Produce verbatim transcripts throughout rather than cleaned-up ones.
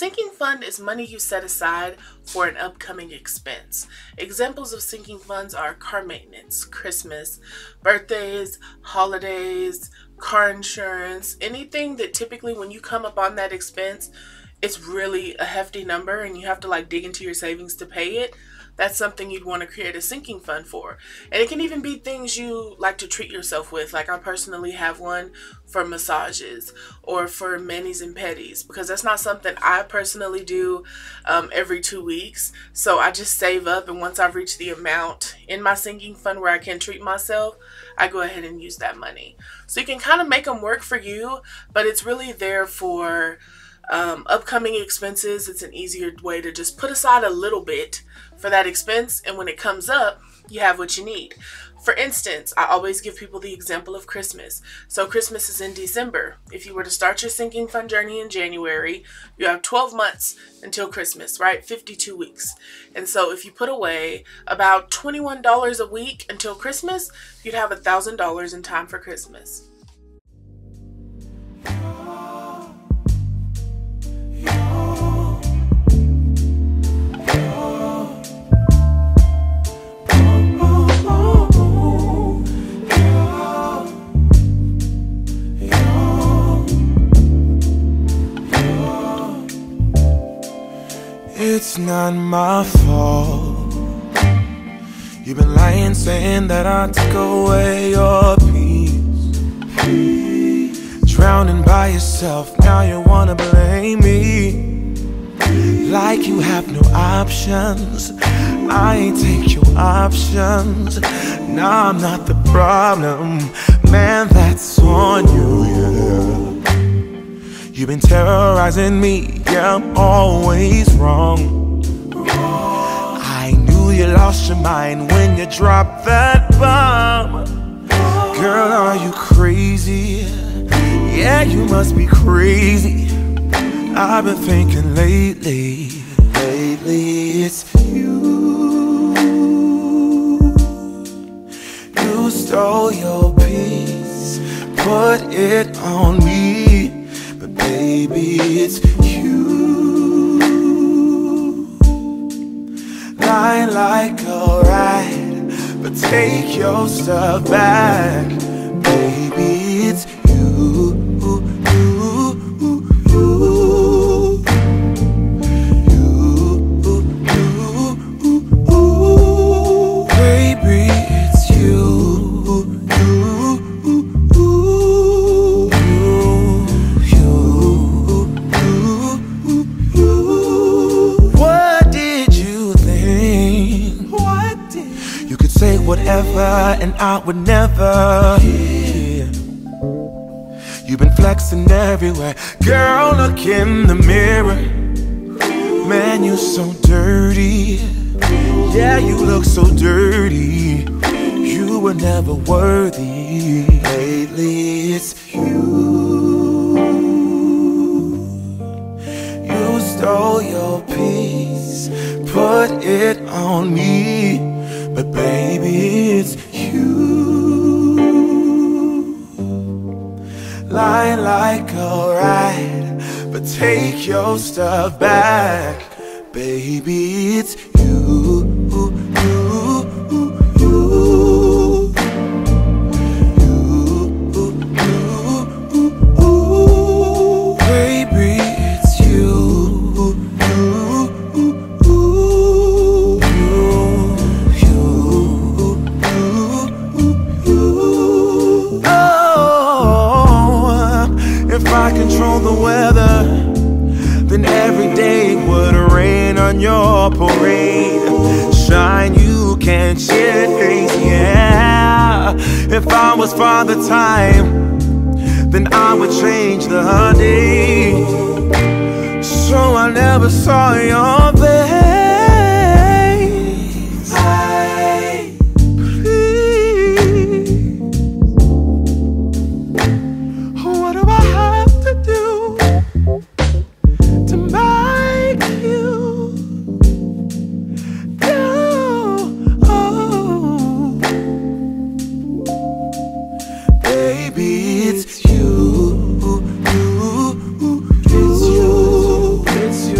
sinking fund is money you set aside for an upcoming expense. Examples of sinking funds are car maintenance, Christmas, birthdays, holidays, car insurance, anything that typically when you come up on that expense, it's really a hefty number and you have to like dig into your savings to pay it. That's something you'd want to create a sinking fund for. And it can even be things you like to treat yourself with. Like I personally have one for massages or for manis and pedis, because that's not something I personally do um, every two weeks. So I just save up, and once I've reached the amount in my sinking fund where I can treat myself, I go ahead and use that money. So you can kind of make them work for you, but it's really there for Um, upcoming expenses. It's an easier way to just put aside a little bit for that expense, and when it comes up, you have what you need. For instance, I always give people the example of Christmas. So Christmas is in December. If you were to start your sinking fund journey in January, you have twelve months until Christmas, right? fifty-two weeks. And so if you put away about twenty-one dollars a week until Christmas, you'd have one thousand dollars in time for Christmas. It's not my fault. You've been lying, saying that I took away your peace. Drowning by yourself, now you wanna blame me. Like you have no options. I ain't take your options. Nah, I'm not the problem. Man, that's on you, yeah. You've been terrorizing me, yeah, I'm always wrong. I knew you lost your mind when you dropped that bomb. Girl, are you crazy? Yeah, you must be crazy. I've been thinking lately, lately it's you. You stole your peace, put it on me. Baby, it's you. Lying like a rat, but take your stuff back. Baby, it's you. You, you, you, you. Baby, it's you. Whatever, and I would never, yeah. You've been flexing everywhere. Girl, look in the mirror. Man, you're so dirty. Yeah, you look so dirty. You were never worthy. Lately, it's you. You stole your peace, put it on me. But baby, it's you. Lying like a rat, but take your stuff back. Baby, it's you. The weather, then every day would rain on your parade. Shine, you can't change, yeah. If I was Father Time, then I would change the day. So I never saw your face. I, please, what do I have to do to make you go? Oh. Baby, it's you. It's you. It's you. It's you.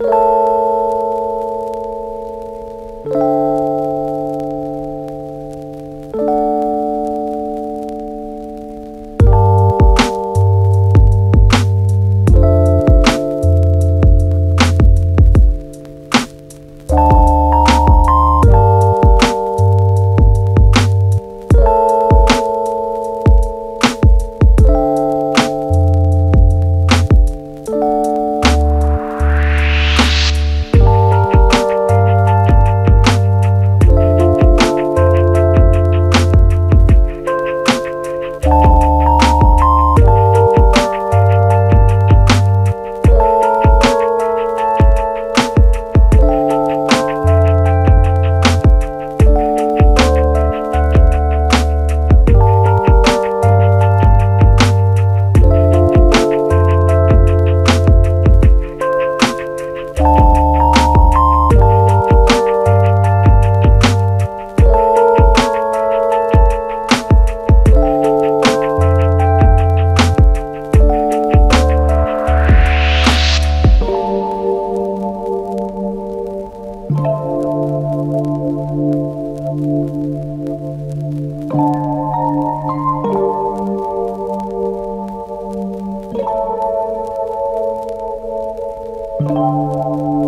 Thank you.